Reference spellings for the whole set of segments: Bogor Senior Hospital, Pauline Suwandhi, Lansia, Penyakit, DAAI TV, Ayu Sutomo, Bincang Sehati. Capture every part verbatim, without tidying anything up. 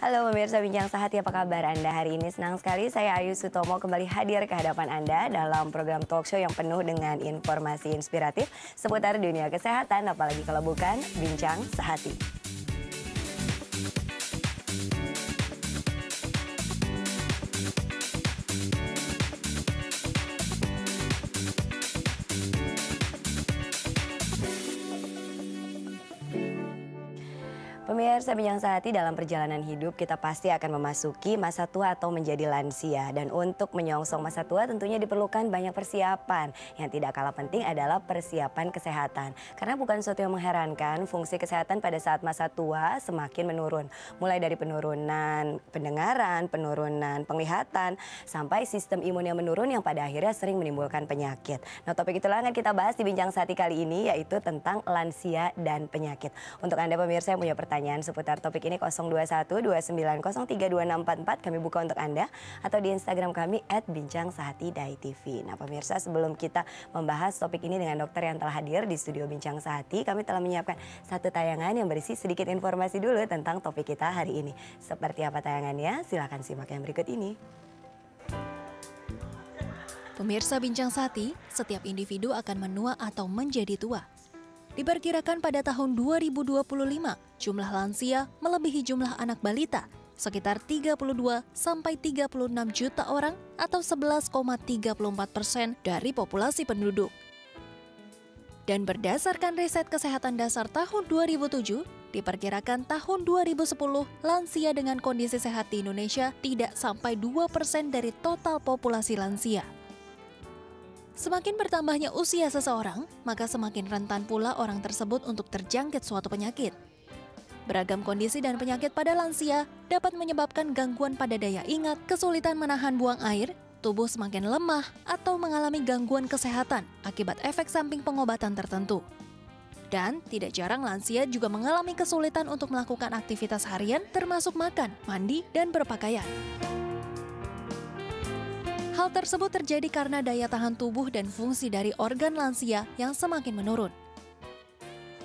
Halo pemirsa Bincang Sehati, apa kabar Anda hari ini? Senang sekali saya Ayu Sutomo kembali hadir ke hadapan Anda dalam program talk show yang penuh dengan informasi inspiratif seputar dunia kesehatan, apalagi kalau bukan Bincang Sehati. Pemirsa Bincang Sehati, dalam perjalanan hidup kita pasti akan memasuki masa tua atau menjadi lansia. Dan untuk menyongsong masa tua tentunya diperlukan banyak persiapan. Yang tidak kalah penting adalah persiapan kesehatan. Karena bukan sesuatu yang mengherankan, fungsi kesehatan pada saat masa tua semakin menurun. Mulai dari penurunan pendengaran, penurunan penglihatan, sampai sistem imun yang menurun yang pada akhirnya sering menimbulkan penyakit. Nah, topik itulah yang akan kita bahas di Bincang Sehati kali ini, yaitu tentang lansia dan penyakit. Untuk Anda pemirsa yang punya pertanyaan seputar topik ini, nol dua satu dua sembilan nol tiga dua enam empat empat kami buka untuk Anda, atau di Instagram kami et bincang sehati D A A I T V. Nah pemirsa, sebelum kita membahas topik ini dengan dokter yang telah hadir di studio Bincang Sehati, kami telah menyiapkan satu tayangan yang berisi sedikit informasi dulu tentang topik kita hari ini. Seperti apa tayangannya? Silahkan simak yang berikut ini. Pemirsa Bincang Sehati, setiap individu akan menua atau menjadi tua. Diperkirakan pada tahun dua ribu dua puluh lima, jumlah lansia melebihi jumlah anak balita, sekitar tiga puluh dua sampai tiga puluh enam juta orang atau sebelas koma tiga puluh empat persen dari populasi penduduk. Dan berdasarkan riset kesehatan dasar tahun dua ribu tujuh, diperkirakan tahun dua ribu sepuluh lansia dengan kondisi sehat di Indonesia tidak sampai dua persen dari total populasi lansia. Semakin bertambahnya usia seseorang, maka semakin rentan pula orang tersebut untuk terjangkit suatu penyakit. Beragam kondisi dan penyakit pada lansia dapat menyebabkan gangguan pada daya ingat, kesulitan menahan buang air, tubuh semakin lemah, atau mengalami gangguan kesehatan akibat efek samping pengobatan tertentu. Dan tidak jarang lansia juga mengalami kesulitan untuk melakukan aktivitas harian termasuk makan, mandi, dan berpakaian. Hal tersebut terjadi karena daya tahan tubuh dan fungsi dari organ lansia yang semakin menurun.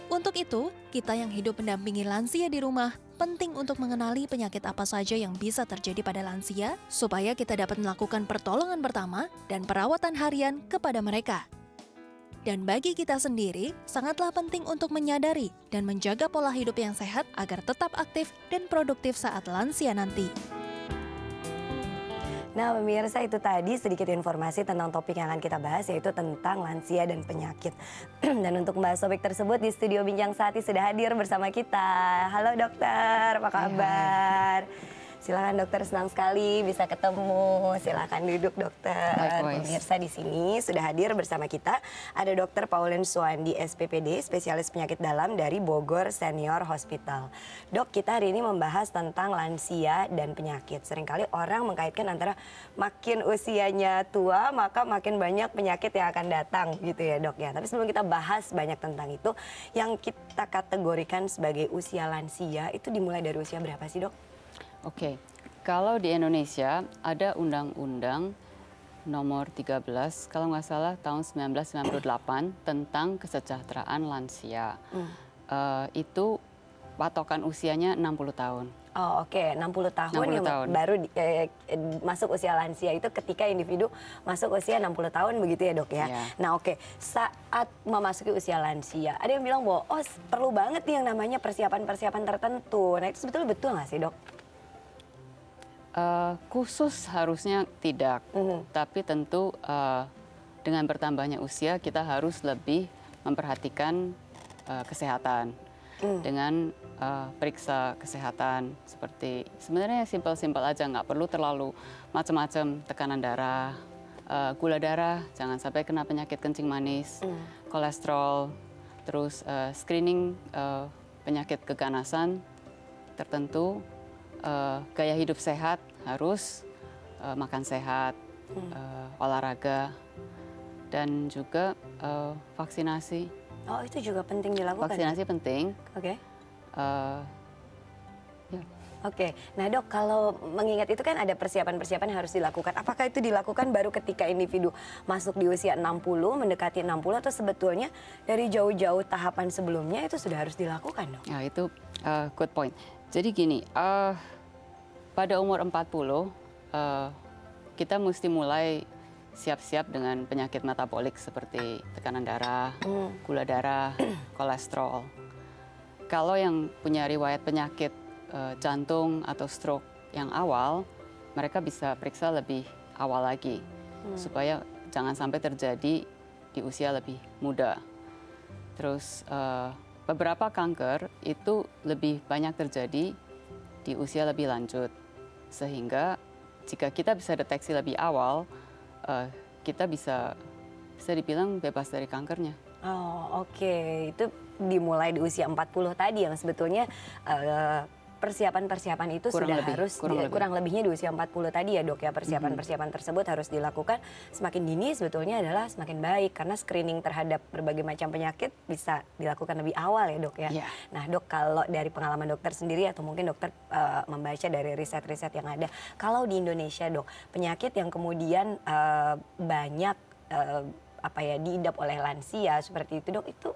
Untuk itu, kita yang hidup mendampingi lansia di rumah penting untuk mengenali penyakit apa saja yang bisa terjadi pada lansia, supaya kita dapat melakukan pertolongan pertama dan perawatan harian kepada mereka. Dan bagi kita sendiri, sangatlah penting untuk menyadari dan menjaga pola hidup yang sehat agar tetap aktif dan produktif saat lansia nanti. Nah pemirsa, itu tadi sedikit informasi tentang topik yang akan kita bahas, yaitu tentang lansia dan penyakit. Dan untuk membahas topik tersebut di studio Bincang Sehati sudah hadir bersama kita. Halo dokter, apa kabar? Hai. Silakan dokter, senang sekali bisa ketemu. Silakan duduk dokter. Likewise. Pemirsa, di sini sudah hadir bersama kita ada dokter Pauline Suwandhi S P P D, spesialis penyakit dalam dari Bogor Senior Hospital. Dok, kita hari ini membahas tentang lansia dan penyakit. Seringkali orang mengkaitkan antara makin usianya tua, maka makin banyak penyakit yang akan datang gitu ya dok ya. Tapi sebelum kita bahas banyak tentang itu, yang kita kategorikan sebagai usia lansia itu dimulai dari usia berapa sih dok? Oke, kalau di Indonesia ada undang-undang nomor tiga belas, kalau nggak salah tahun seribu sembilan ratus sembilan puluh delapan tentang kesejahteraan lansia. Hmm. Uh, itu patokan usianya enam puluh tahun. Oh oke, okay. enam puluh tahun yang baru eh, masuk usia lansia itu ketika individu masuk usia enam puluh tahun begitu ya dok ya. Yeah. Nah oke, okay. Saat memasuki usia lansia ada yang bilang bahwa oh perlu banget nih yang namanya persiapan-persiapan tertentu. Nah itu sebetulnya betul nggak sih dok? Uh, khusus harusnya tidak, mm-hmm. tapi tentu uh, dengan bertambahnya usia kita harus lebih memperhatikan uh, kesehatan. Mm. Dengan uh, periksa kesehatan seperti sebenarnya simpel-simpel aja, nggak perlu terlalu macam-macam, tekanan darah, uh, gula darah, jangan sampai kena penyakit kencing manis, mm. kolesterol, terus uh, screening uh, penyakit keganasan tertentu, uh, gaya hidup sehat harus uh, makan sehat, mm. uh, olahraga, dan juga uh, vaksinasi. Oh itu juga penting dilakukan. Vaksinasi ya? Penting. Oke. Okay. Uh, ya. Oke. Okay. Nah dok, kalau mengingat itu kan ada persiapan-persiapan yang harus dilakukan. Apakah itu dilakukan baru ketika individu masuk di usia enam puluh, mendekati enam puluh, atau sebetulnya dari jauh-jauh tahapan sebelumnya itu sudah harus dilakukan dok? Ya itu uh, good point. Jadi gini, uh, pada umur empat puluh, uh, kita mesti mulai siap-siap dengan penyakit metabolik seperti tekanan darah, mm. gula darah, kolesterol. Kalau yang punya riwayat penyakit uh, jantung atau stroke yang awal, mereka bisa periksa lebih awal lagi, mm. supaya jangan sampai terjadi di usia lebih muda. Terus uh, beberapa kanker itu lebih banyak terjadi di usia lebih lanjut, sehingga jika kita bisa deteksi lebih awal, Uh, kita bisa bisa dibilang bebas dari kankernya. Oh, oke. Okay. Itu dimulai di usia empat puluh tadi yang sebetulnya persiapan-persiapan uh, itu kurang sudah lebih, harus kurang, di, lebih. kurang lebihnya di usia empat puluh tadi ya, Dok, ya. Persiapan-persiapan tersebut harus dilakukan semakin dini sebetulnya adalah semakin baik karena screening terhadap berbagai macam penyakit bisa dilakukan lebih awal ya, Dok, ya. Yeah. Nah, Dok, kalau dari pengalaman dokter sendiri atau mungkin dokter uh, membaca dari riset-riset yang ada, kalau di Indonesia, Dok, penyakit yang kemudian uh, banyak uh, apa ya diidap oleh lansia seperti itu, Dok, itu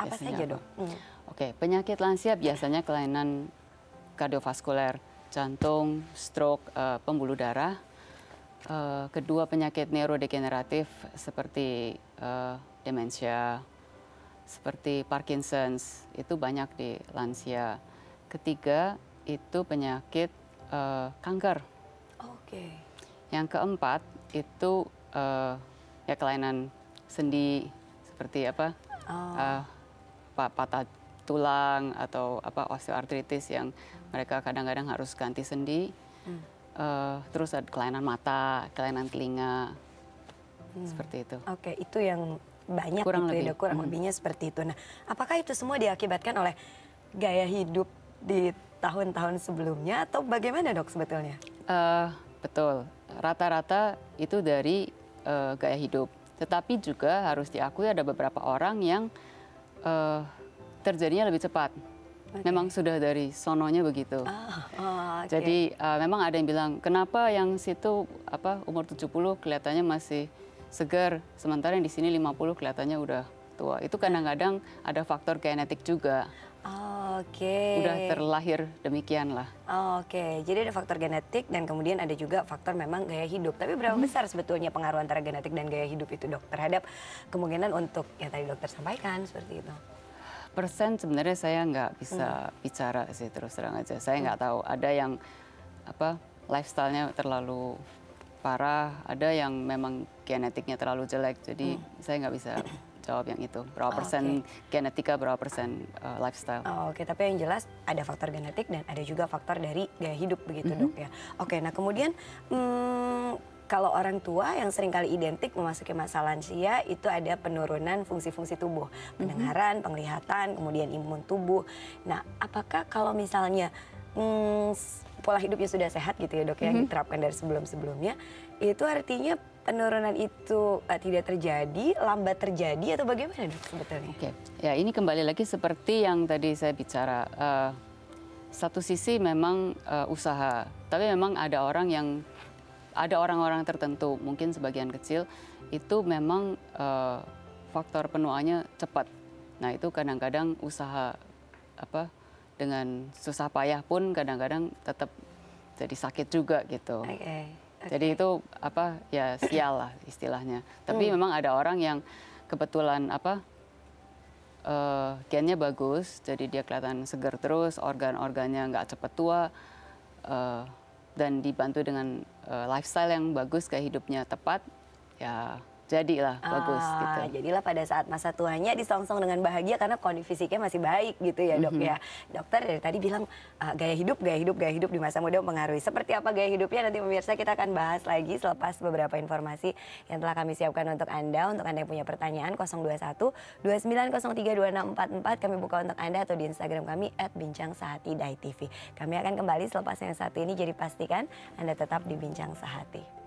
apa biasanya saja, apa? Dok? Hmm. Oke, okay. Penyakit lansia biasanya kelainan kardiovaskuler, jantung, stroke, uh, pembuluh darah. Uh, kedua, penyakit neurodegeneratif seperti uh, demensia, seperti Parkinson's, itu banyak di lansia. Ketiga, itu penyakit uh, kanker. Oke. Okay. Yang keempat, itu uh, ya kelainan sendi, seperti apa, oh. uh, patah tulang atau apa osteoartritis yang mereka kadang-kadang harus ganti sendi, hmm. uh, terus ada kelainan mata, kelainan telinga, hmm. seperti itu. Oke, itu yang banyak kurang gitu lebih. Ya, kurang hmm. lebihnya seperti itu. Nah, apakah itu semua diakibatkan oleh gaya hidup di tahun-tahun sebelumnya atau bagaimana, Dok, sebetulnya? Uh, betul, rata-rata itu dari uh, gaya hidup. Tetapi juga harus diakui ada beberapa orang yang uh, terjadinya lebih cepat. Okay. Memang sudah dari sononya begitu. Oh, oh, okay. Jadi uh, memang ada yang bilang, kenapa yang situ apa umur tujuh puluh kelihatannya masih segar, sementara yang di sini lima puluh kelihatannya udah tua. Itu kadang-kadang ada faktor genetik juga. Oh, oke. Okay. Udah terlahir demikianlah. Oh, oke, okay. Jadi ada faktor genetik dan kemudian ada juga faktor memang gaya hidup. Tapi berapa hmm. besar sebetulnya pengaruh antara genetik dan gaya hidup itu, Dok, terhadap kemungkinan untuk yang tadi dokter sampaikan seperti itu? Persen sebenarnya saya nggak bisa hmm. bicara sih, terus terang aja. Saya nggak hmm. tahu, ada yang apa lifestyle-nya terlalu parah, ada yang memang genetiknya terlalu jelek. Jadi hmm. saya nggak bisa jawab yang itu. Berapa oh, persen okay. genetika, berapa persen uh, lifestyle. Oh, oke, okay. Tapi yang jelas ada faktor genetik dan ada juga faktor dari gaya hidup begitu, mm-hmm. Dok, ya. Oke, okay, nah kemudian hmm, kalau orang tua yang seringkali identik memasuki masa lansia itu ada penurunan fungsi-fungsi tubuh. Pendengaran, mm-hmm. penglihatan, kemudian imun tubuh. Nah, apakah kalau misalnya hmm, pola hidupnya sudah sehat gitu ya, Dok, mm-hmm. yang diterapkan dari sebelum-sebelumnya, itu artinya penurunan itu uh, tidak terjadi, lambat terjadi atau bagaimana, Dok, sebetulnya? Oke, okay. Ya ini kembali lagi seperti yang tadi saya bicara. Uh, satu sisi memang uh, usaha, tapi memang ada orang yang Ada orang-orang tertentu, mungkin sebagian kecil, itu memang uh, faktor penuaannya cepat. Nah, itu kadang-kadang usaha apa dengan susah payah pun kadang-kadang tetap jadi sakit juga gitu. Okay. Okay. Jadi itu apa ya sial lah istilahnya. Tapi hmm. memang ada orang yang kebetulan apa uh, gennya bagus, jadi dia kelihatan segar terus, organ-organnya nggak cepat tua. Uh, Dan dibantu dengan uh, lifestyle yang bagus, kayak hidupnya tepat, ya jadilah ah, bagus gitu. Jadilah pada saat masa tuanya disongsong dengan bahagia karena kondisi fisiknya masih baik gitu ya, Dok, mm-hmm. ya. Dokter dari tadi bilang uh, gaya hidup, gaya hidup, gaya hidup di masa muda mempengaruhi. Seperti apa gaya hidupnya nanti pemirsa kita akan bahas lagi selepas beberapa informasi yang telah kami siapkan untuk Anda. Untuk Anda yang punya pertanyaan nol dua satu dua sembilan nol tiga dua enam empat empat kami buka untuk Anda atau di Instagram kami at bincang sehati D A A I T V. Kami akan kembali selepas yang satu ini, jadi pastikan Anda tetap di Bincang Sehati.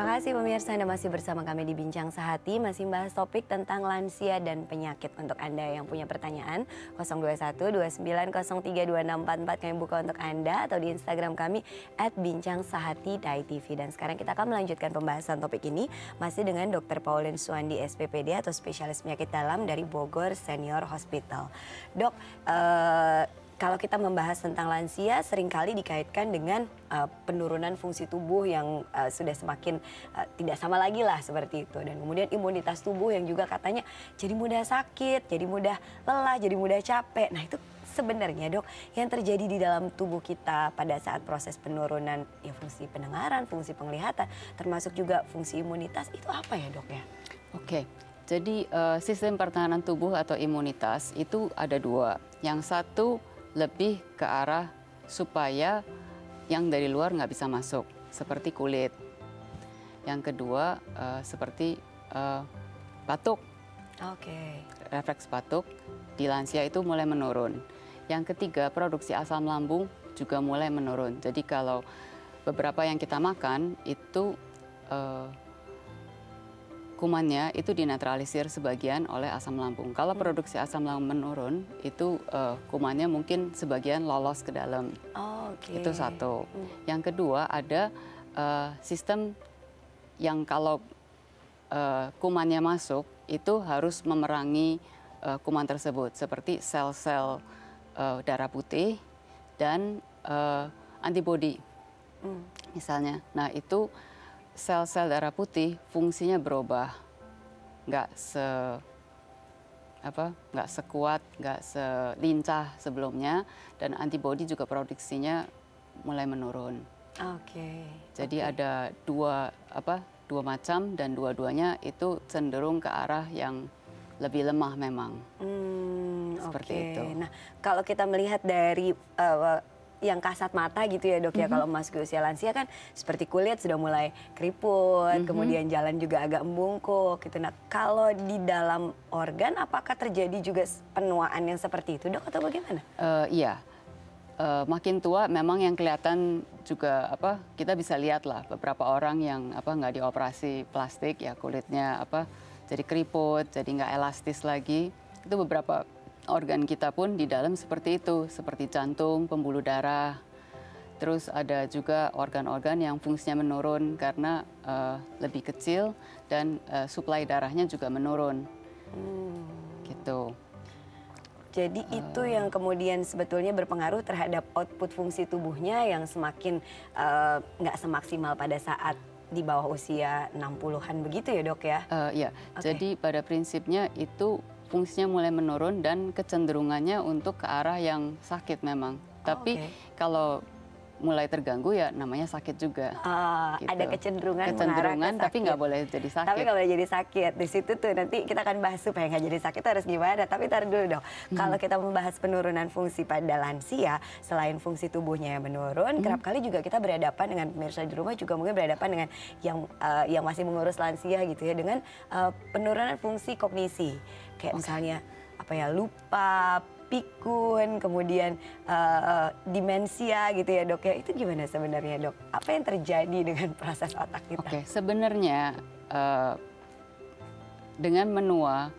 Terima kasih pemirsa, Anda masih bersama kami di Bincang Sehati, masih membahas topik tentang lansia dan penyakit. Untuk Anda yang punya pertanyaan, nol dua satu dua sembilan nol tiga dua enam empat empat kami buka untuk Anda, atau di Instagram kami et bincang sehati D A A I T V. Dan sekarang kita akan melanjutkan pembahasan topik ini masih dengan Dokter Pauline Suwandhi, S P P D atau spesialis penyakit dalam dari Bogor Senior Hospital. Dok, eh, kalau kita membahas tentang lansia, seringkali dikaitkan dengan uh, penurunan fungsi tubuh yang uh, sudah semakin uh, tidak sama lagi lah seperti itu. Dan kemudian imunitas tubuh yang juga katanya jadi mudah sakit, jadi mudah lelah, jadi mudah capek. Nah itu sebenarnya dok, yang terjadi di dalam tubuh kita pada saat proses penurunan ya, fungsi pendengaran, fungsi penglihatan, termasuk juga fungsi imunitas, itu apa ya dok ya? Oke. Okay. Jadi uh, sistem pertahanan tubuh atau imunitas itu ada dua. Yang satu lebih ke arah supaya yang dari luar nggak bisa masuk, seperti kulit. Yang kedua uh, seperti uh, batuk, okay. Refleks batuk di lansia itu mulai menurun. Yang ketiga produksi asam lambung juga mulai menurun. Jadi kalau beberapa yang kita makan itu uh, kumannya itu dinetralisir sebagian oleh asam lambung. Kalau produksi asam lambung menurun, itu uh, kumannya mungkin sebagian lolos ke dalam. Oh, okay. Itu satu. Hmm. Yang kedua ada uh, sistem yang kalau uh, kumannya masuk, itu harus memerangi uh, kuman tersebut. Seperti sel-sel uh, darah putih dan uh, antibodi, hmm. misalnya. Nah itu sel-sel darah putih fungsinya berubah, nggak se apa nggak sekuat, nggak selincah sebelumnya, dan antibodi juga produksinya mulai menurun. Oke. Okay. Jadi okay. ada dua apa dua macam, dan dua-duanya itu cenderung ke arah yang lebih lemah memang. Hmm, seperti okay. itu. Nah kalau kita melihat dari uh, yang kasat mata gitu ya dok, mm-hmm. ya kalau masuk usia lansia kan seperti kulit sudah mulai keriput, mm-hmm. kemudian jalan juga agak membungkuk gitu. Nah kalau di dalam organ apakah terjadi juga penuaan yang seperti itu dok, atau bagaimana? Uh, iya, uh, makin tua memang yang kelihatan juga apa kita bisa lihat lah beberapa orang yang apa nggak dioperasi plastik ya kulitnya apa jadi keriput, jadi nggak elastis lagi. Itu beberapa organ kita pun di dalam seperti itu, seperti jantung, pembuluh darah. Terus ada juga organ-organ yang fungsinya menurun karena uh, lebih kecil, dan uh, suplai darahnya juga menurun. Hmm. Gitu. Jadi uh, itu yang kemudian sebetulnya berpengaruh terhadap output fungsi tubuhnya yang semakin uh, nggak semaksimal pada saat di bawah usia enam puluhan begitu ya dok ya? Uh, iya, okay. Jadi pada prinsipnya itu fungsinya mulai menurun dan kecenderungannya untuk ke arah yang sakit memang. Oh, tapi okay. kalau mulai terganggu ya namanya sakit juga. Oh, gitu. Ada kecenderungan, kecenderungan ke tapi nggak boleh jadi sakit. Tapi nggak boleh jadi sakit. Di situ tuh nanti kita akan bahas supaya nggak jadi sakit harus gimana. Tapi taruh dulu dong. Hmm. Kalau kita membahas penurunan fungsi pada lansia, selain fungsi tubuhnya yang menurun, hmm. kerap kali juga kita berhadapan dengan pemirsa di rumah juga mungkin berhadapan dengan yang uh, yang masih mengurus lansia gitu ya, dengan uh, penurunan fungsi kognisi. Kayak okay. misalnya apa ya, lupa, pikun, kemudian uh, uh, demensia gitu ya dok ya. Itu gimana sebenarnya dok? Apa yang terjadi dengan proses otak kita? Oke, okay. sebenarnya uh, dengan menua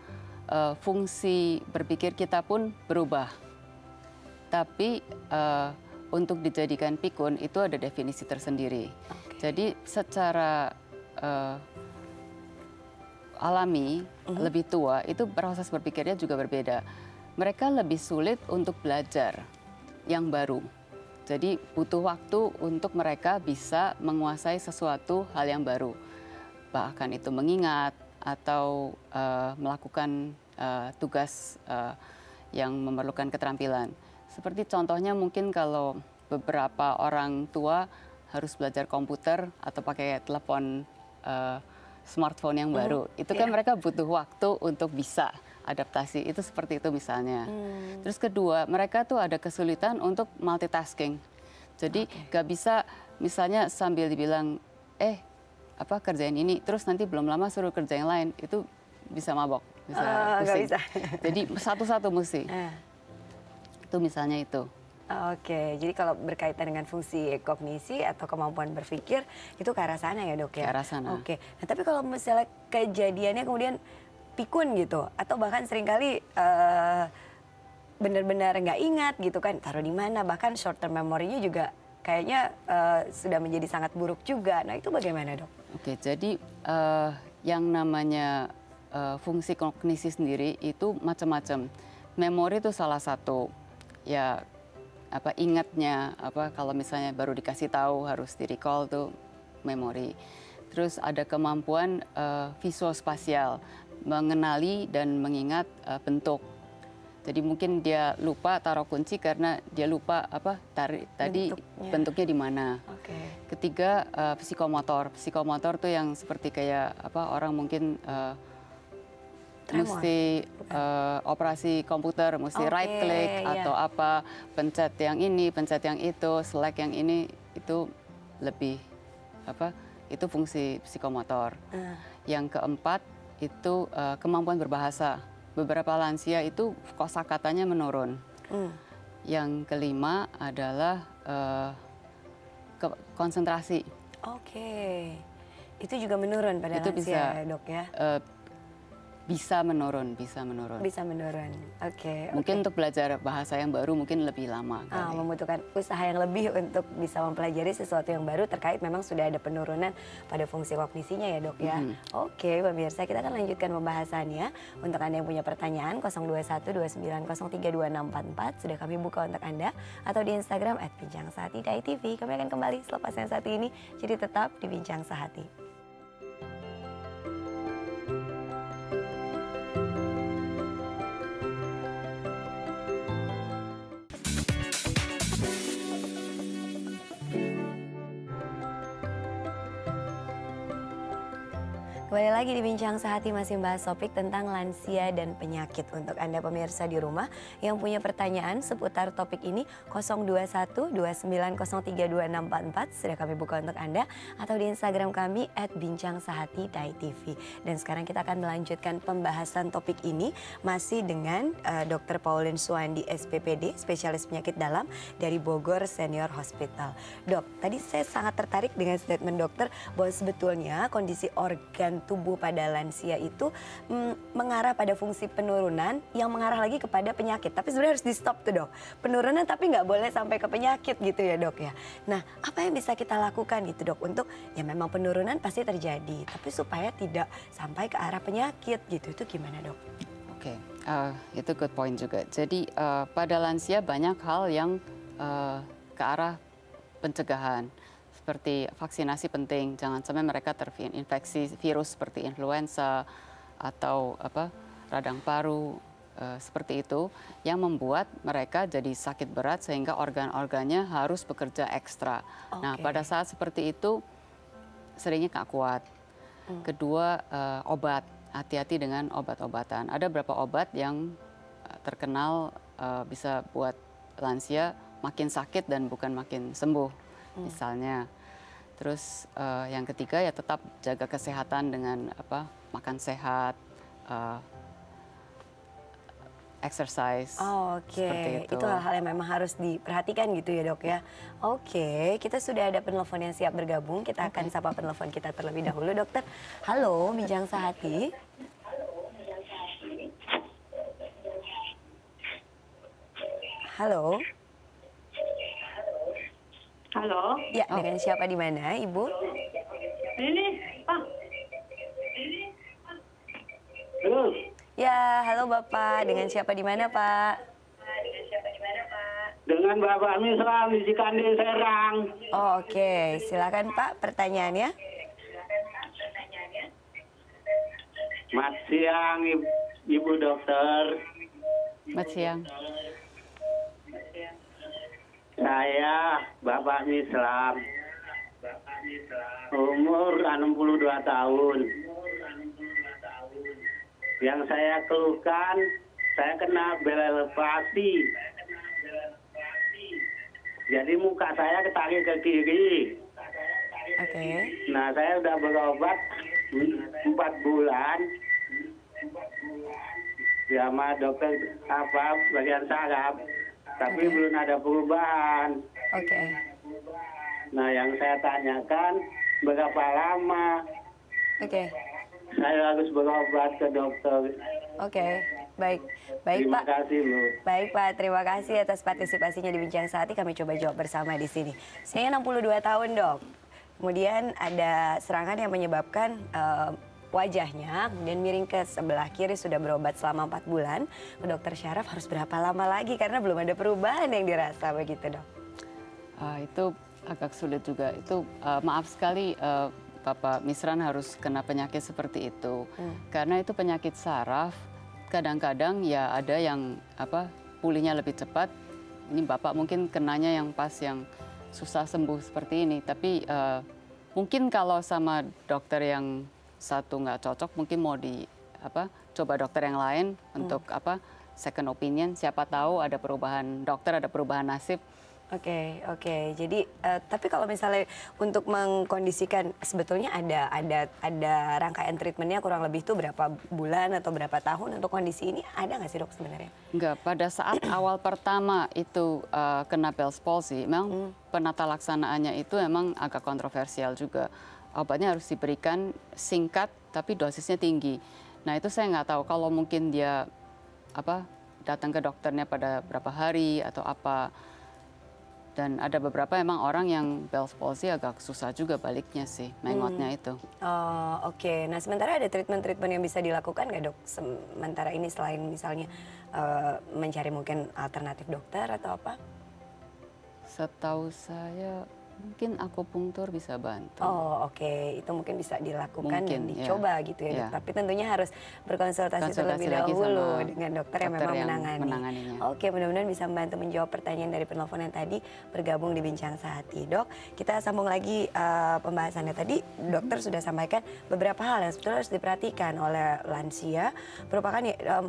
uh, fungsi berpikir kita pun berubah. Tapi uh, untuk dijadikan pikun itu ada definisi tersendiri. Okay. Jadi secara uh, alami, mm-hmm. lebih tua, itu proses berpikirnya juga berbeda. Mereka lebih sulit untuk belajar yang baru. Jadi butuh waktu untuk mereka bisa menguasai sesuatu hal yang baru. Bahkan itu mengingat atau uh, melakukan uh, tugas uh, yang memerlukan keterampilan. Seperti contohnya mungkin kalau beberapa orang tua harus belajar komputer atau pakai telepon uh, smartphone yang baru, mm-hmm. itu kan yeah. mereka butuh waktu untuk bisa adaptasi, itu seperti itu misalnya. Mm. Terus kedua, mereka tuh ada kesulitan untuk multitasking. Jadi okay. gak bisa misalnya sambil dibilang, eh apa kerjain ini, terus nanti belum lama suruh kerja yang lain, itu bisa mabok, bisa oh, pusing. Gak bisa. Jadi satu-satu mesti. Eh. Itu misalnya itu. Oke, jadi kalau berkaitan dengan fungsi kognisi atau kemampuan berpikir itu ke arah sana ya dok ya? Ke arah sana. Oke, nah, tapi kalau misalnya kejadiannya kemudian pikun gitu atau bahkan seringkali uh, benar-benar nggak ingat gitu kan, taruh di mana, bahkan short term memory-nya juga kayaknya uh, sudah menjadi sangat buruk juga. Nah itu bagaimana dok? Oke, jadi uh, yang namanya uh, fungsi kognisi sendiri itu macam-macam. Memori itu salah satu ya. Apa ingatnya, apa kalau misalnya baru dikasih tahu harus di recall tuh memori. Terus ada kemampuan uh, visual spasial, mengenali dan mengingat uh, bentuk. Jadi mungkin dia lupa taruh kunci karena dia lupa apa tari, tadi bentuknya, bentuknya di mana. Okay. Ketiga uh, psikomotor, psikomotor tuh yang seperti kayak apa orang mungkin uh, mesti uh, operasi komputer, mesti okay, right click yeah, atau apa, pencet yang ini, pencet yang itu, select yang ini, itu lebih apa? Itu fungsi psikomotor. Uh. Yang keempat itu uh, kemampuan berbahasa. Beberapa lansia itu kosakatanya menurun. Uh. Yang kelima adalah uh, ke konsentrasi. Oke, okay. Itu juga menurun pada itu lansia, bisa, ya, dok ya. Uh, Bisa menurun, bisa menurun. Bisa menurun, oke. Okay, mungkin okay. Untuk belajar bahasa yang baru mungkin lebih lama. Ah, membutuhkan usaha yang lebih untuk bisa mempelajari sesuatu yang baru terkait memang sudah ada penurunan pada fungsi kognisinya ya dok ya. Mm-hmm. Oke, okay, pemirsa kita akan lanjutkan pembahasannya. Untuk Anda yang punya pertanyaan nol dua satu dua sembilan nol tiga dua enam empat empat sudah kami buka untuk Anda. Atau di Instagram at bincang sehati D A A I T V. Kami akan kembali selepas yang satu ini, jadi tetap di Bincang Sehati. Kembali lagi di Bincang Sehati masih membahas topik tentang lansia dan penyakit. Untuk Anda pemirsa di rumah yang punya pertanyaan seputar topik ini nol dua satu dua sembilan nol tiga dua enam empat empat sudah kami buka untuk Anda atau di Instagram kami at bincang sehati D A A I T V. Dan sekarang kita akan melanjutkan pembahasan topik ini masih dengan uh, dokter Pauline Suwandhi S P P D, spesialis penyakit dalam dari Bogor Senior Hospital. Dok, tadi saya sangat tertarik dengan statement dokter bahwa sebetulnya kondisi organ tubuh pada lansia itu mm, mengarah pada fungsi penurunan yang mengarah lagi kepada penyakit. Tapi sebenarnya harus di stop tuh dok. Penurunan tapi nggak boleh sampai ke penyakit gitu ya dok ya. Nah apa yang bisa kita lakukan gitu dok untuk ya memang penurunan pasti terjadi. Tapi supaya tidak sampai ke arah penyakit gitu itu gimana dok? Oke, okay. uh, itu good point juga. Jadi uh, pada lansia banyak hal yang uh, ke arah pencegahan. Seperti vaksinasi penting, jangan sampai mereka terinfeksi virus seperti influenza atau apa radang paru e, seperti itu yang membuat mereka jadi sakit berat sehingga organ-organnya harus bekerja ekstra. Okay. Nah pada saat seperti itu seringnya nggak kuat. Hmm. Kedua e, obat, hati-hati dengan obat-obatan. Ada beberapa obat yang terkenal e, bisa buat lansia makin sakit dan bukan makin sembuh. Misalnya, terus uh, yang ketiga ya tetap jaga kesehatan dengan apa makan sehat, uh, exercise. Oh, oke, okay. Itu hal-hal yang memang harus diperhatikan gitu ya dok ya. Oke, okay. Kita sudah ada penelpon yang siap bergabung. Kita akan okay. sapa penelpon kita terlebih dahulu dokter. Halo, Bincang Sehati. Halo. Halo. Ya, oh. Dengan siapa di mana, Ibu? Ini, Pak. Halo. Ya, halo Bapak. Dengan siapa di mana, Pak? Dengan siapa di mana, Pak? Dengan Bapak Misram di Cikande, Serang. Oh, oke, okay. Silakan Pak pertanyaannya. Silakan Pak pertanyaannya. Selamat siang, Ibu Dokter. Selamat siang. Saya Bapak Mislam, umur enam puluh dua tahun. Yang saya keluhkan, saya kena bela lepasin. Jadi muka saya ketarik ke kiri. Okay. Nah, saya sudah berobat empat bulan. Sama dokter apa bagian saraf. tapi okay. belum ada perubahan. Oke. Okay. Nah, yang saya tanyakan berapa lama Oke. Okay. saya harus berobat ke dokter. Oke, okay. baik, baik terima Pak. Kasih, baik Pak, terima kasih atas partisipasinya di Bincang Sehati. Kami coba jawab bersama di sini. Saya enam puluh dua tahun dok. Kemudian ada serangan yang menyebabkan uh, wajahnya kemudian miring ke sebelah kiri, sudah berobat selama empat bulan. Ke dokter syaraf harus berapa lama lagi karena belum ada perubahan yang dirasa begitu dok? Uh, itu agak sulit juga. Itu uh, maaf sekali. Uh, Bapak Misran harus kena penyakit seperti itu hmm. karena itu penyakit saraf. Kadang-kadang ya ada yang apa pulihnya lebih cepat. Ini Bapak mungkin kenanya yang pas yang susah sembuh seperti ini. Tapi uh, mungkin kalau sama dokter yang satu nggak cocok, mungkin mau di apa coba dokter yang lain hmm. untuk apa second opinion. Siapa tahu ada perubahan dokter, ada perubahan nasib. Oke, okay, oke. Okay. Jadi, uh, tapi kalau misalnya untuk mengkondisikan, sebetulnya ada ada ada rangkaian treatmentnya kurang lebih itu berapa bulan atau berapa tahun untuk kondisi ini, ada nggak sih dok sebenarnya? Enggak, pada saat awal pertama itu uh, kena Bell's palsy, memang hmm. penata laksanaannya itu memang agak kontroversial juga. Obatnya harus diberikan singkat, tapi dosisnya tinggi. Nah itu saya nggak tahu kalau mungkin dia apa datang ke dokternya pada berapa hari atau apa. Dan ada beberapa emang orang yang Bell's palsy agak susah juga baliknya sih, mengotnya hmm. itu. Oh, oke. Okay. Nah, sementara ada treatment-treatment yang bisa dilakukan nggak dok? Sementara ini selain misalnya uh, mencari mungkin alternatif dokter atau apa? Setahu saya mungkin akupunktur bisa bantu. Oh, oke. Okay. Itu mungkin bisa dilakukan mungkin, dan dicoba yeah. gitu ya dok. Yeah. Tapi tentunya harus berkonsultasi Konsultasi terlebih dahulu dengan dokter, dokter yang memang yang menangani. menanganinya. Oke, okay, mudah-mudahan bisa membantu menjawab pertanyaan dari penelpon yang tadi bergabung di Bincang Sehati. Dok, kita sambung lagi uh, pembahasannya tadi. Dokter sudah sampaikan beberapa hal yang sebetulnya harus diperhatikan oleh lansia. Merupakan um,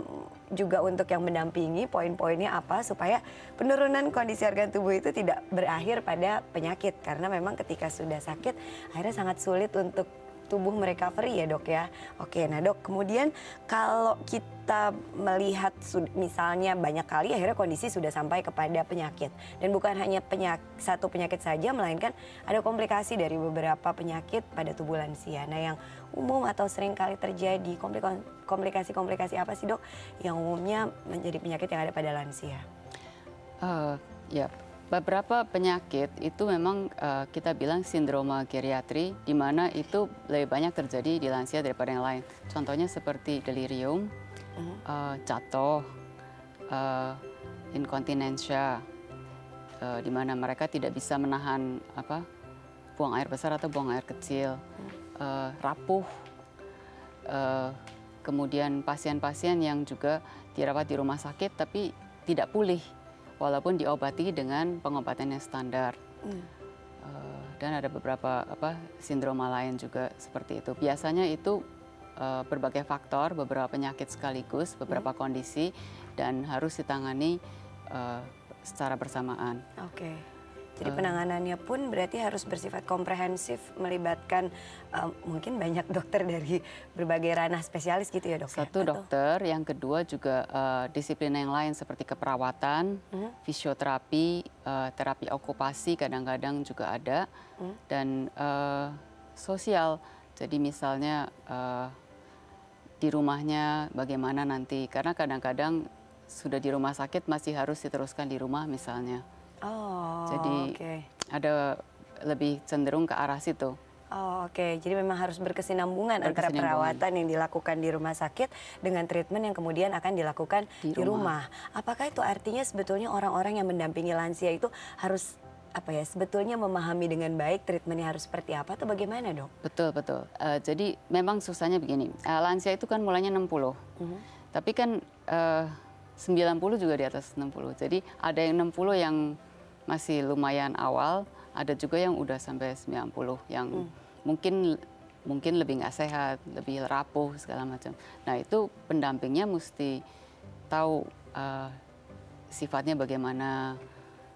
juga untuk yang mendampingi poin-poinnya apa supaya penurunan kondisi organ tubuh itu tidak berakhir pada penyakit. Karena memang ketika sudah sakit akhirnya sangat sulit untuk tubuh merecovery ya dok ya. Oke, nah dok, kemudian kalau kita melihat misalnya banyak kali akhirnya kondisi sudah sampai kepada penyakit. Dan bukan hanya penyak, satu penyakit saja melainkan ada komplikasi dari beberapa penyakit pada tubuh lansia. Nah yang umum atau sering kali terjadi komplikasi-komplikasi apa sih dok yang umumnya menjadi penyakit yang ada pada lansia? Uh, ya. Yep. Beberapa penyakit itu memang uh, kita bilang sindroma geriatri, di mana itu lebih banyak terjadi di lansia daripada yang lain. Contohnya seperti delirium, uh, jatuh, uh, inkontinensia, uh, di mana mereka tidak bisa menahan apa buang air besar atau buang air kecil, uh, rapuh. Uh, kemudian pasien-pasien yang juga dirawat di rumah sakit tapi tidak pulih. Walaupun diobati dengan pengobatan yang standar. Hmm. Uh, dan ada beberapa apa sindroma lain juga seperti itu. Biasanya itu uh, berbagai faktor, beberapa penyakit sekaligus, beberapa hmm. kondisi, dan harus ditangani uh, secara bersamaan. Oke. Okay. Jadi penanganannya pun berarti harus bersifat komprehensif, melibatkan um, mungkin banyak dokter dari berbagai ranah spesialis gitu ya dok? Satu ya? dokter, yang kedua juga uh, disiplin yang lain seperti keperawatan, hmm. fisioterapi, uh, terapi okupasi kadang-kadang juga ada, hmm. dan uh, sosial. Jadi misalnya uh, di rumahnya bagaimana nanti, karena kadang-kadang sudah di rumah sakit masih harus diteruskan di rumah misalnya. Oh, jadi okay. ada lebih cenderung ke arah situ. Oh, oke, okay. Jadi memang harus berkesinambungan, berkesinambungan antara perawatan yang dilakukan di rumah sakit dengan treatment yang kemudian akan dilakukan di, di rumah. rumah. Apakah itu artinya sebetulnya orang-orang yang mendampingi lansia itu harus apa ya sebetulnya memahami dengan baik treatmentnya harus seperti apa atau bagaimana dok? Betul, betul. Uh, jadi memang susahnya begini, uh, lansia itu kan mulanya enam puluh, uh -huh. tapi kan uh, sembilan puluh juga di atas enam puluh. Jadi ada yang enam puluh yang masih lumayan awal, ada juga yang udah sampai sembilan puluh yang hmm. mungkin mungkin lebih nggak sehat, lebih rapuh segala macam. Nah itu pendampingnya mesti tahu uh, sifatnya bagaimana,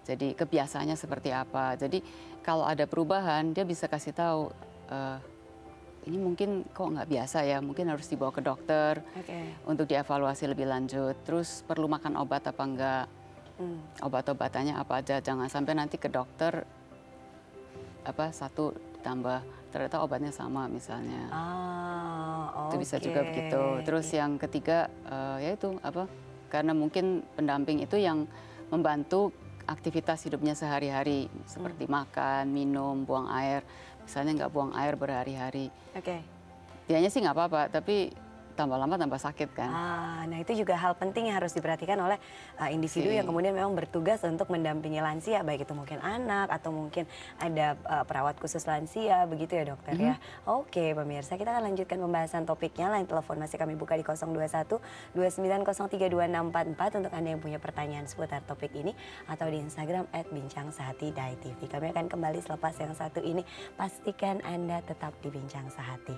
jadi kebiasaannya seperti apa. Jadi kalau ada perubahan dia bisa kasih tahu uh, ini mungkin kok nggak biasa ya, mungkin harus dibawa ke dokter okay. untuk dievaluasi lebih lanjut. Terus perlu makan obat apa enggak? hmm. obat-obatannya apa aja, jangan sampai nanti ke dokter apa satu tambah ternyata obatnya sama misalnya. Ah, itu okay. bisa juga begitu. Terus yang ketiga uh, yaitu apa? Karena mungkin pendamping itu yang membantu aktivitas hidupnya sehari-hari seperti hmm. makan, minum, buang air. Misalnya nggak buang air berhari-hari. Oke. Okay. Dianya sih nggak apa-apa, tapi tambah lama tambah sakit kan. Ah, nah itu juga hal penting yang harus diperhatikan oleh uh, individu si. yang kemudian memang bertugas untuk mendampingi lansia, baik itu mungkin anak atau mungkin ada uh, perawat khusus lansia, begitu ya dokter mm-hmm. ya. Oke pemirsa, kita akan lanjutkan pembahasan topiknya. Line telepon masih kami buka di nol dua satu dua sembilan nol tiga dua enam empat empat untuk Anda yang punya pertanyaan seputar topik ini, atau di Instagram at bincang sehati D A A I T V. Kami akan kembali selepas yang satu ini. Pastikan Anda tetap di Bincang Sehati.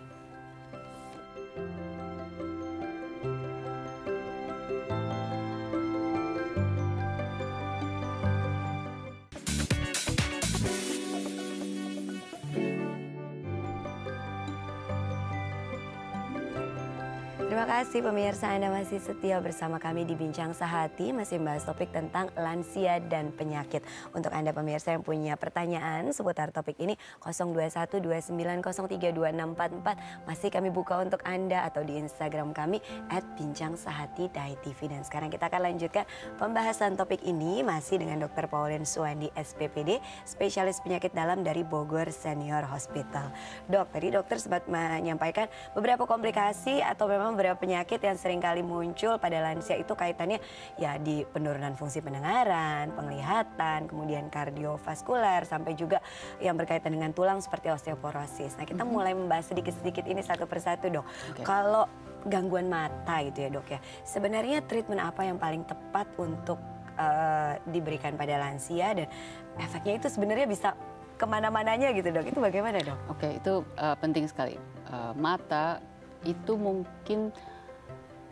Terima kasih pemirsa, Anda masih setia bersama kami di Bincang Sehati, masih membahas topik tentang lansia dan penyakit. Untuk Anda pemirsa yang punya pertanyaan seputar topik ini, nol dua satu dua sembilan nol tiga dua enam empat empat masih kami buka untuk Anda, atau di Instagram kami at bincang sehati D A A I T V. Dan sekarang kita akan lanjutkan pembahasan topik ini masih dengan dokter Pauline Suwandhi S P P D, spesialis penyakit dalam dari Bogor Senior Hospital. Dok, tadi dokter sempat menyampaikan beberapa komplikasi atau memang beberapa penyakit yang seringkali muncul pada lansia itu kaitannya ya di penurunan fungsi pendengaran, penglihatan, kemudian kardiovaskular, sampai juga yang berkaitan dengan tulang seperti osteoporosis. Nah kita mm-hmm. mulai membahas sedikit-sedikit ini satu persatu dok. Okay. Kalau gangguan mata gitu ya dok ya, sebenarnya treatment apa yang paling tepat untuk uh, diberikan pada lansia, dan efeknya itu sebenarnya bisa kemana-mananya gitu dok, itu bagaimana dok? Oke okay, itu uh, penting sekali. Uh, mata itu mungkin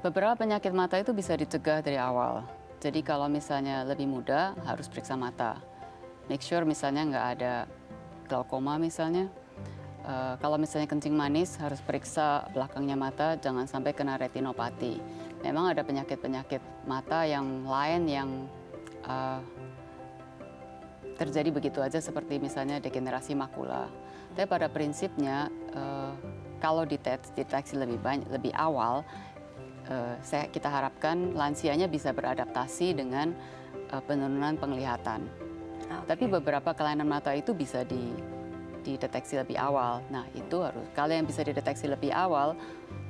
beberapa penyakit mata itu bisa dicegah dari awal. Jadi kalau misalnya lebih muda harus periksa mata, make sure misalnya nggak ada glaukoma misalnya. Uh, kalau misalnya kencing manis harus periksa belakangnya mata, jangan sampai kena retinopati. Memang ada penyakit-penyakit mata yang lain yang uh, terjadi begitu aja, seperti misalnya degenerasi makula. Tapi pada prinsipnya uh, kalau deteksi lebih banyak, lebih awal, kita harapkan lansianya bisa beradaptasi dengan penurunan penglihatan. Okay. Tapi beberapa kelainan mata itu bisa dideteksi lebih awal. Nah itu harus, kalau yang bisa dideteksi lebih awal,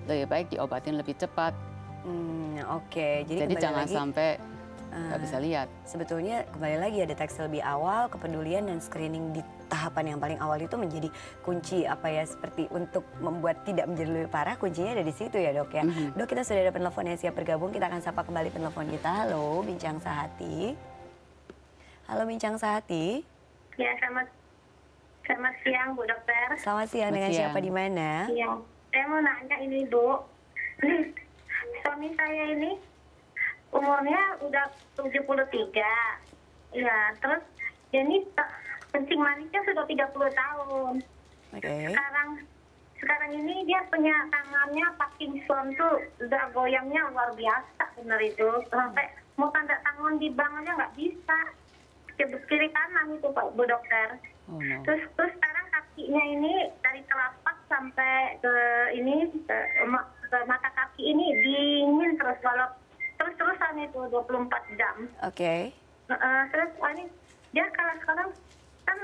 lebih baik diobatin lebih cepat. Hmm, Oke, okay. jadi, jadi jangan lagi... sampai nggak bisa lihat. Sebetulnya kembali lagi ya, deteksi lebih awal, kepedulian dan screening di tahapan yang paling awal itu menjadi kunci apa ya, seperti untuk membuat tidak menjadi lebih parah, kuncinya ada di situ ya dok ya. Mm-hmm. Dok, kita sudah ada penelpon yang siap bergabung, kita akan sapa kembali penelpon kita. Halo Bincang Sehati. Halo Bincang Sehati. Ya selamat, selamat siang Bu Dokter. Selamat siang, selamat dengan siang. Siapa di mana? Iya, saya mau nanya ini Bu. Suami saya ini umurnya udah tujuh puluh tiga, ya terus ini kencing manisnya sudah tiga puluh tahun. Okay. Sekarang sekarang ini dia punya tangannya Parkinson tuh, udah goyangnya luar biasa bener itu. Sampai mau tanda tangan di bank aja nggak bisa, kiri kanan itu Pak Bu Dokter. Oh, no. Terus terus sekarang kakinya ini dari telapak sampai ke ini ke, ke mata kaki ini dingin terus walau terus-terusan itu dua puluh empat jam. Oke. Okay. Uh, terus ini dia kalau sekarang kan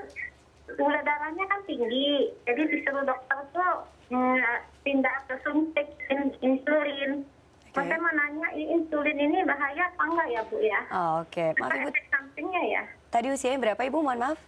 gula darahnya kan tinggi, jadi disuruh dokter tuh mm, pindah ke suntik insulin. Mas saya mau nanya, insulin ini bahaya apa enggak ya Bu ya? Oh, oke. Okay. Maaf Ibu. Efek sampingnya ya. Tadi usianya berapa Ibu? Mohon maaf.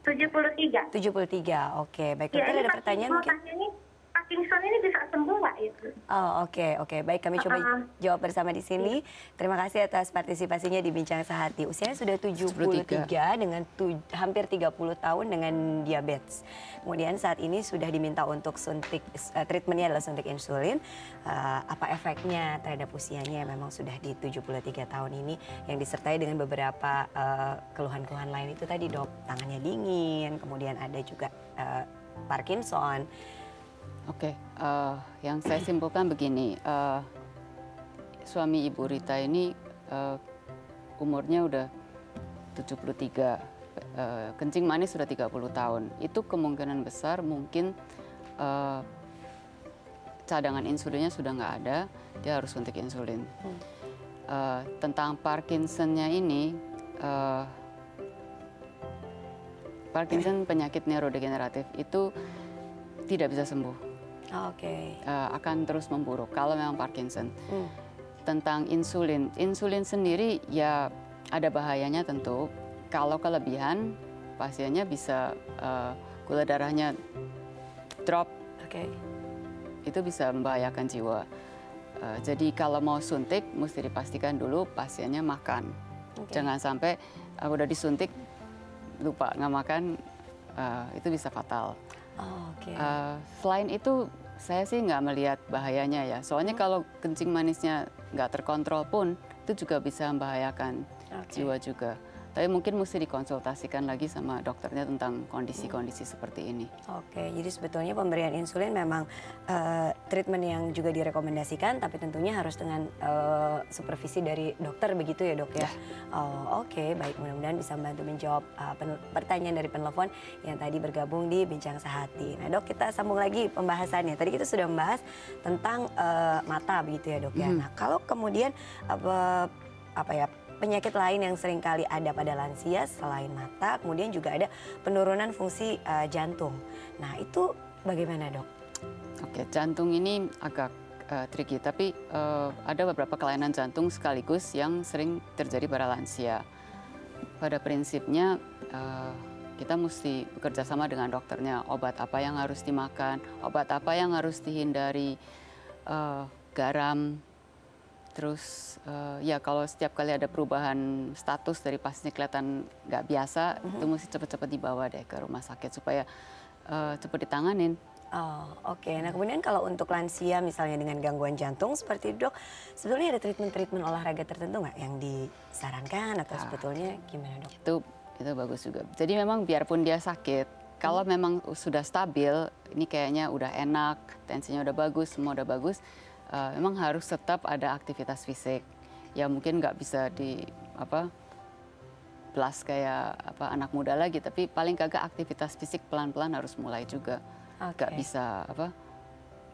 tujuh puluh tiga. tujuh puluh tiga. Oke, okay. Baik. Ya, ada pertanyaan mungkin? Ini, Parkinson ini bisa sembuh nggak itu? Oh oke okay, oke okay. Baik, kami coba uh-uh. jawab bersama di sini. Terima kasih atas partisipasinya di Bincang Sehati. Usianya sudah tujuh puluh tiga, tujuh puluh tiga. Dengan tu, hampir tiga puluh tahun dengan diabetes. Kemudian saat ini sudah diminta untuk suntik, uh, treatmentnya adalah suntik insulin. Uh, apa efeknya terhadap usianya yang memang sudah di tujuh puluh tiga tahun ini, yang disertai dengan beberapa keluhan-keluhan lain itu tadi dok, tangannya dingin, kemudian ada juga uh, Parkinson. Oke, okay, uh, yang saya simpulkan begini, uh, suami Ibu Rita ini uh, umurnya udah tujuh puluh tiga. Uh, kencing manis sudah tiga puluh tahun, itu kemungkinan besar mungkin uh, cadangan insulinnya sudah nggak ada, dia harus suntik insulin. Hmm. Uh, tentang Parkinsonnya ini, uh, Parkinson penyakit neurodegeneratif itu tidak bisa sembuh, oh, okay. uh, akan terus memburuk kalau memang Parkinson. Hmm. Tentang insulin, insulin sendiri ya ada bahayanya tentu. Kalau kelebihan, pasiennya bisa uh, gula darahnya drop, okay. Itu bisa membahayakan jiwa. Uh, jadi kalau mau suntik, mesti dipastikan dulu pasiennya makan. Okay. Jangan sampai uh, udah disuntik, lupa nggak makan, uh, itu bisa fatal. Oh, okay. uh, selain itu, saya sih nggak melihat bahayanya ya. Soalnya hmm. kalau kencing manisnya nggak terkontrol pun, itu juga bisa membahayakan okay. jiwa juga. Tapi mungkin mesti dikonsultasikan lagi sama dokternya tentang kondisi-kondisi seperti ini. Oke, jadi sebetulnya pemberian insulin memang uh, treatment yang juga direkomendasikan, tapi tentunya harus dengan uh, supervisi dari dokter begitu ya dok ya? Ya. Oh, oke, okay. Baik, mudah-mudahan bisa membantu menjawab uh, pertanyaan dari penelpon yang tadi bergabung di Bincang Sehati. Nah dok, kita sambung lagi pembahasannya. Tadi kita sudah membahas tentang uh, mata begitu ya dok ya? Hmm. Nah kalau kemudian uh, apa ya? penyakit lain yang seringkali ada pada lansia selain mata, kemudian juga ada penurunan fungsi uh, jantung. Nah itu bagaimana dok? Oke, jantung ini agak uh, tricky, tapi uh, ada beberapa kelainan jantung sekaligus yang sering terjadi pada lansia. Pada prinsipnya uh, kita mesti bekerja sama dengan dokternya, obat apa yang harus dimakan, obat apa yang harus dihindari, uh, garam. Terus uh, ya kalau setiap kali ada perubahan status dari pasiennya kelihatan nggak biasa, mm-hmm. itu mesti cepat-cepat dibawa deh ke rumah sakit supaya uh, cepat ditanganin. Oh, oke. Okay. Nah kemudian kalau untuk lansia misalnya dengan gangguan jantung seperti dok, sebetulnya ada treatment-treatment olahraga tertentu nggak yang disarankan atau nah, sebetulnya gimana dok? Itu itu bagus juga. Jadi memang biarpun dia sakit, kalau hmm. memang sudah stabil, ini kayaknya udah enak, tensinya udah bagus, semua udah bagus. Uh, memang harus tetap ada aktivitas fisik. Ya mungkin nggak bisa di apa belas kayak apa anak muda lagi, tapi paling kagak aktivitas fisik pelan-pelan harus mulai juga. Nggak okay. bisa apa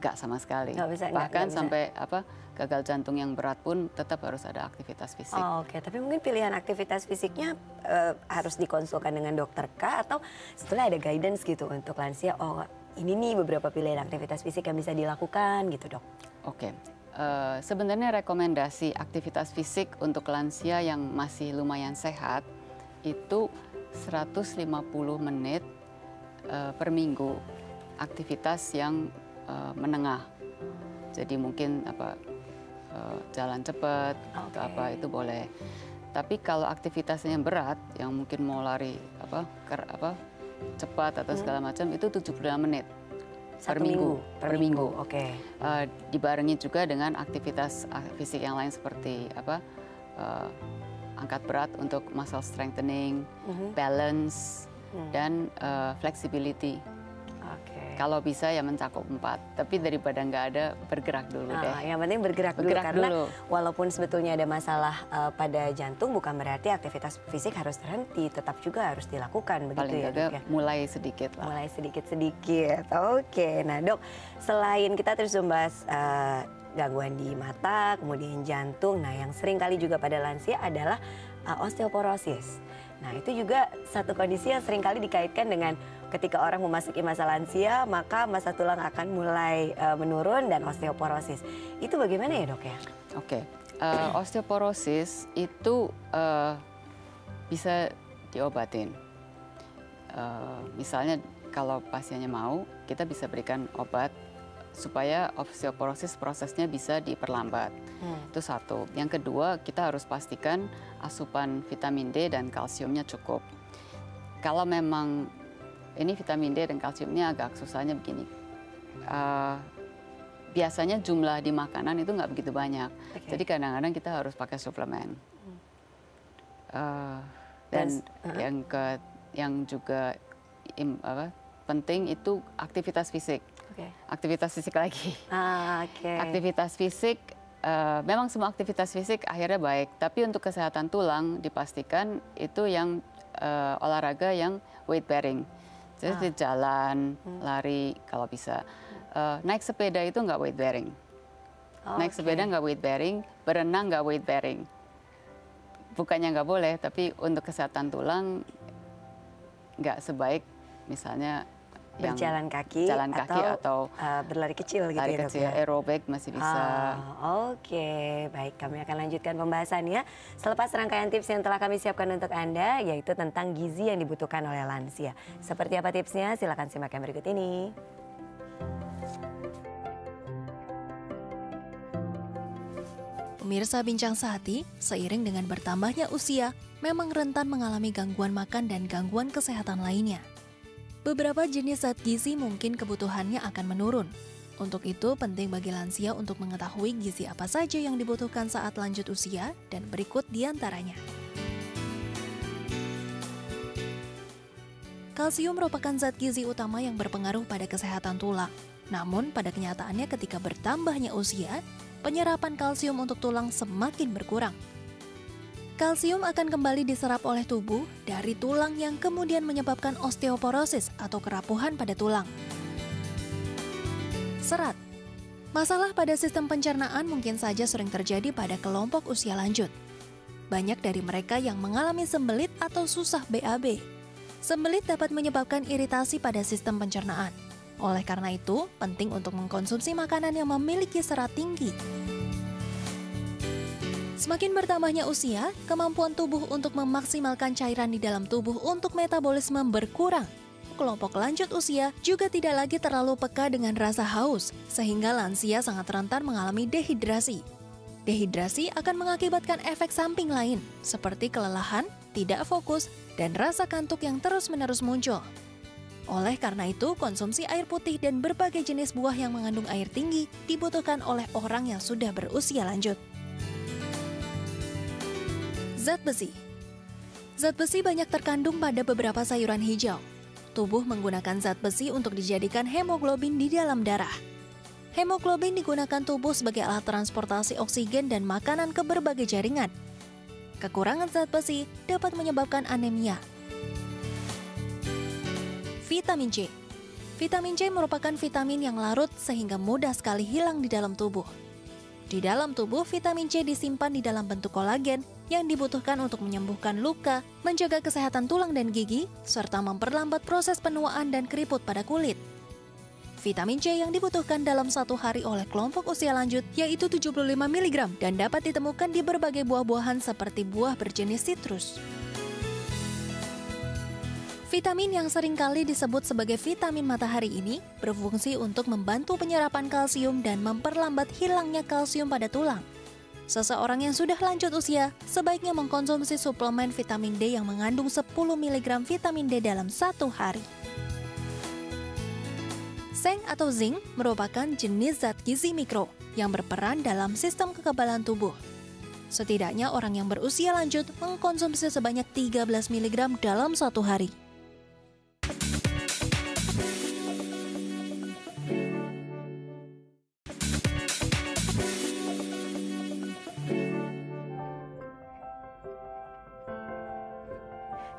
nggak sama sekali. Gak bisa, Bahkan gak, gak sampai bisa. apa gagal jantung yang berat pun tetap harus ada aktivitas fisik. Oh, Oke, okay. Tapi mungkin pilihan aktivitas fisiknya uh, harus dikonsulkan dengan dokter kah atau setelah ada guidance gitu untuk lansia. Oh ini nih beberapa pilihan aktivitas fisik yang bisa dilakukan gitu dok. Oke, okay. uh, sebenarnya rekomendasi aktivitas fisik untuk lansia yang masih lumayan sehat itu seratus lima puluh menit uh, per minggu aktivitas yang uh, menengah. Jadi mungkin apa uh, jalan cepat okay. atau apa itu boleh. Tapi kalau aktivitasnya berat yang mungkin mau lari apa ker, apa cepat atau segala macam itu tujuh puluh lima menit. Per minggu, minggu, per minggu. Oke. Okay. Uh, dibarengi juga dengan aktivitas fisik yang lain seperti apa, uh, angkat berat untuk muscle strengthening, mm-hmm. balance, mm. dan uh, flexibility. Okay. Kalau bisa ya mencakup empat, tapi daripada nggak ada bergerak dulu deh. Ah, yang penting bergerak, bergerak dulu, karena dulu. Walaupun sebetulnya ada masalah uh, pada jantung, bukan berarti aktivitas fisik harus terhenti, tetap juga harus dilakukan begitu. Paling ya dok ya? Mulai sedikit lah. Mulai sedikit-sedikit, oke. Nah dok, selain kita terus membahas uh, gangguan di mata, kemudian jantung, nah yang sering kali juga pada lansia adalah uh, osteoporosis. Nah itu juga satu kondisi yang seringkali dikaitkan dengan ketika orang memasuki masa lansia, maka massa tulang akan mulai uh, menurun dan osteoporosis. Itu bagaimana ya dok ya? Oke, okay. uh, osteoporosis itu uh, bisa diobatin. Uh, misalnya kalau pasiennya mau, kita bisa berikan obat supaya osteoporosis prosesnya bisa diperlambat. Hmm. Itu satu. Yang kedua, kita harus pastikan asupan vitamin D dan kalsiumnya cukup. Kalau memang ini vitamin D dan kalsiumnya agak susahnya begini. Uh, biasanya jumlah di makanan itu nggak begitu banyak. Okay. Jadi kadang-kadang kita harus pakai suplemen. Uh, dan yes. uh-huh. yang ke, yang juga im, apa, penting itu aktivitas fisik. Okay. Aktivitas fisik lagi. Ah, okay. Aktivitas fisik uh, memang semua aktivitas fisik akhirnya baik, tapi untuk kesehatan tulang dipastikan itu yang uh, olahraga yang weight bearing. Jadi ah. jalan, hmm. lari kalau bisa. Uh, naik sepeda itu nggak weight bearing. Oh, naik okay. sepeda nggak weight bearing, berenang nggak weight bearing. Bukannya nggak boleh, tapi untuk kesehatan tulang nggak sebaik misalnya berjalan kaki, jalan kaki atau, atau uh, berlari kecil gitu ya, kecil, aerobik masih bisa. Oh, Oke, okay. baik, kami akan lanjutkan pembahasannya selepas rangkaian tips yang telah kami siapkan untuk Anda, yaitu tentang gizi yang dibutuhkan oleh lansia. Seperti apa tipsnya? Silakan simak yang berikut ini. Pemirsa Bincang Sehati, seiring dengan bertambahnya usia, memang rentan mengalami gangguan makan dan gangguan kesehatan lainnya. Beberapa jenis zat gizi mungkin kebutuhannya akan menurun. Untuk itu, penting bagi lansia untuk mengetahui gizi apa saja yang dibutuhkan saat lanjut usia dan berikut diantaranya. Kalsium merupakan zat gizi utama yang berpengaruh pada kesehatan tulang. Namun, pada kenyataannya ketika bertambahnya usia, penyerapan kalsium untuk tulang semakin berkurang. Kalsium akan kembali diserap oleh tubuh dari tulang yang kemudian menyebabkan osteoporosis atau kerapuhan pada tulang. Serat. Masalah pada sistem pencernaan mungkin saja sering terjadi pada kelompok usia lanjut. Banyak dari mereka yang mengalami sembelit atau susah B A B. Sembelit dapat menyebabkan iritasi pada sistem pencernaan. Oleh karena itu, penting untuk mengkonsumsi makanan yang memiliki serat tinggi. Semakin bertambahnya usia, kemampuan tubuh untuk memaksimalkan cairan di dalam tubuh untuk metabolisme berkurang. Kelompok lanjut usia juga tidak lagi terlalu peka dengan rasa haus, sehingga lansia sangat rentan mengalami dehidrasi. Dehidrasi akan mengakibatkan efek samping lain, seperti kelelahan, tidak fokus, dan rasa kantuk yang terus-menerus muncul. Oleh karena itu, konsumsi air putih dan berbagai jenis buah yang mengandung air tinggi dibutuhkan oleh orang yang sudah berusia lanjut. Zat besi. Zat besi banyak terkandung pada beberapa sayuran hijau. Tubuh menggunakan zat besi untuk dijadikan hemoglobin di dalam darah. Hemoglobin digunakan tubuh sebagai alat transportasi oksigen dan makanan ke berbagai jaringan. Kekurangan zat besi dapat menyebabkan anemia. Vitamin C. Vitamin C merupakan vitamin yang larut sehingga mudah sekali hilang di dalam tubuh. Di dalam tubuh, vitamin C disimpan di dalam bentuk kolagen yang dibutuhkan untuk menyembuhkan luka, menjaga kesehatan tulang dan gigi, serta memperlambat proses penuaan dan keriput pada kulit. Vitamin C yang dibutuhkan dalam satu hari oleh kelompok usia lanjut yaitu tujuh puluh lima miligram dan dapat ditemukan di berbagai buah-buahan seperti buah berjenis sitrus. Vitamin yang seringkali disebut sebagai vitamin matahari ini berfungsi untuk membantu penyerapan kalsium dan memperlambat hilangnya kalsium pada tulang. Seseorang yang sudah lanjut usia sebaiknya mengkonsumsi suplemen vitamin D yang mengandung sepuluh miligram vitamin D dalam satu hari. Zinc atau zinc merupakan jenis zat gizi mikro yang berperan dalam sistem kekebalan tubuh. Setidaknya orang yang berusia lanjut mengkonsumsi sebanyak tiga belas miligram dalam satu hari.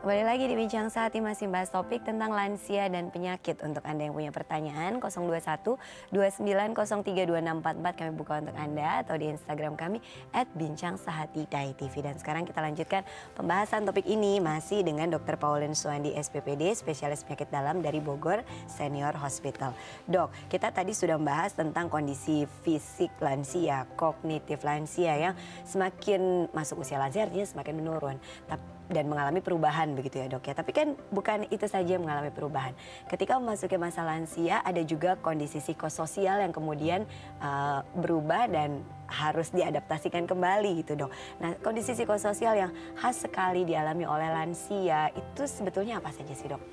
Kembali lagi di Bincang Sehati masih bahas topik tentang lansia dan penyakit. Untuk Anda yang punya pertanyaan nol dua satu dua sembilan nol tiga dua enam empat empat kami buka untuk Anda atau di Instagram kami et bincang sehati D A A I T V. Dan sekarang kita lanjutkan pembahasan topik ini masih dengan dokter Pauline Suwandhi S P P D, spesialis penyakit dalam dari Bogor Senior Hospital. Dok, kita tadi sudah membahas tentang kondisi fisik lansia, kognitif lansia yang semakin masuk usia lansia artinya semakin menurun. Tapi dan mengalami perubahan begitu ya dok ya. Tapi kan bukan itu saja yang mengalami perubahan. Ketika memasuki masa lansia ada juga kondisi psikososial yang kemudian uh, berubah dan harus diadaptasikan kembali gitu dok. Nah kondisi psikososial yang khas sekali dialami oleh lansia itu sebetulnya apa saja sih dok?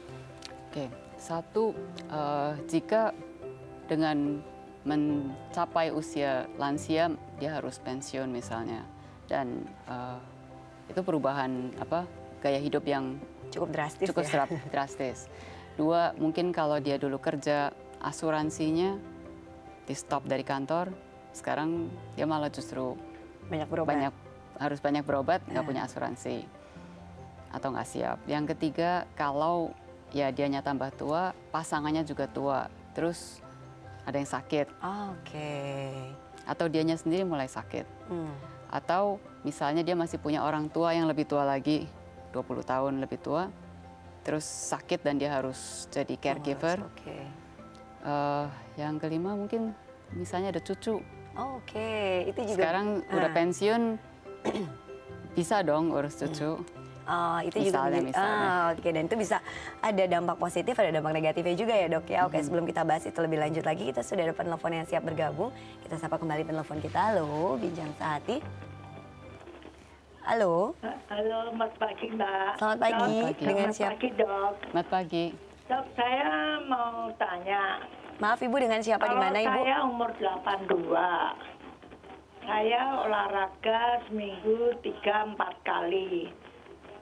Oke, satu uh, jika dengan mencapai usia lansia dia harus pensiun misalnya dan uh, itu perubahan apa gaya hidup yang cukup drastis. Cukup ya? drastis. Dua, mungkin kalau dia dulu kerja asuransinya di stop dari kantor, Sekarang dia malah justru banyak berobat. Banyak, harus banyak berobat, nggak eh. punya asuransi atau nggak siap. Yang ketiga, kalau ya dianya tambah tua, pasangannya juga tua, terus ada yang sakit. Oh, Oke. Okay. Atau dianya sendiri mulai sakit. Hmm. Atau misalnya dia masih punya orang tua yang lebih tua lagi, dua puluh tahun lebih tua, terus sakit dan dia harus jadi caregiver. Oh, okay. uh, yang kelima mungkin misalnya ada cucu. Oh, Oke, okay. itu juga. Sekarang ah. udah pensiun, bisa dong urus cucu. Hmm. Oh, itu misalnya, juga misalnya. Oh, Oke, okay. dan itu bisa ada dampak positif, ada dampak negatifnya juga ya dok ya. Oke, okay, hmm. sebelum kita bahas itu lebih lanjut lagi, kita sudah ada penelpon yang siap bergabung. Kita sapa kembali penelpon kita. Halo, Bincang Sehati. Halo. Halo, selamat pagi Mbak. Selamat pagi. Dok, pagi. Dengan siapa? Selamat pagi dok. Selamat pagi. Dok, saya mau tanya. Maaf ibu, dengan siapa di mana ibu? Saya umur delapan puluh dua. Saya olahraga seminggu tiga sampai empat kali.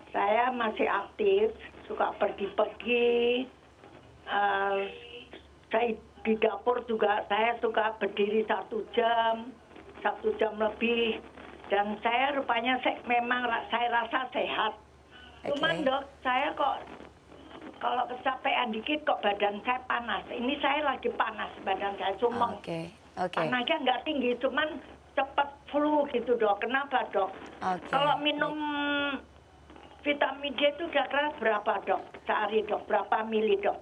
Saya masih aktif, suka pergi-pergi. Uh, saya di dapur juga, saya suka berdiri satu jam, satu jam lebih. Dan saya rupanya saya, memang saya rasa sehat. Okay. Cuman dok, saya kok kalau kecapean dikit kok badan saya panas. Ini saya lagi panas badan saya, cuma okay. okay. panasnya nggak tinggi, cuman cepat flu gitu dok. Kenapa dok? Okay. Kalau minum vitamin D itu kira-kira berapa dok? Sehari dok, berapa mili dok?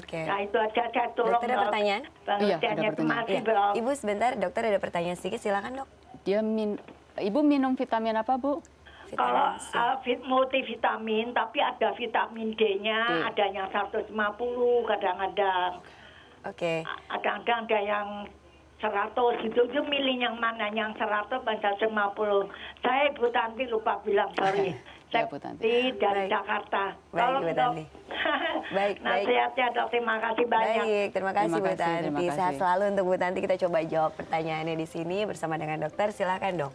Oke. Okay. Nah itu aja, saya tolong dokter ada pertanyaan? Iya, ada pertanyaan. Iya. Ibu sebentar, dokter ada pertanyaan sedikit, silakan dok. Dia min Ibu minum vitamin apa, Bu? Kalau uh, multivitamin, tapi ada vitamin D-nya, ada yang seratus lima puluh kadang-kadang. Oke. Okay. Kadang-kadang ada yang seratus gitu, itu milih yang mana, yang seratus dan seratus lima puluh. Saya Ibu Tanti lupa bilang, sorry. Saya Ibu Tanti dari baik. Jakarta. Kalau baik, dok. Baik, nasihatnya dok, terima kasih banyak. Baik, terima kasih terima Bu Tanti. Terima kasih. Sehat selalu untuk Bu Tanti, kita coba jawab pertanyaannya di sini bersama dengan dokter. Silakan dok.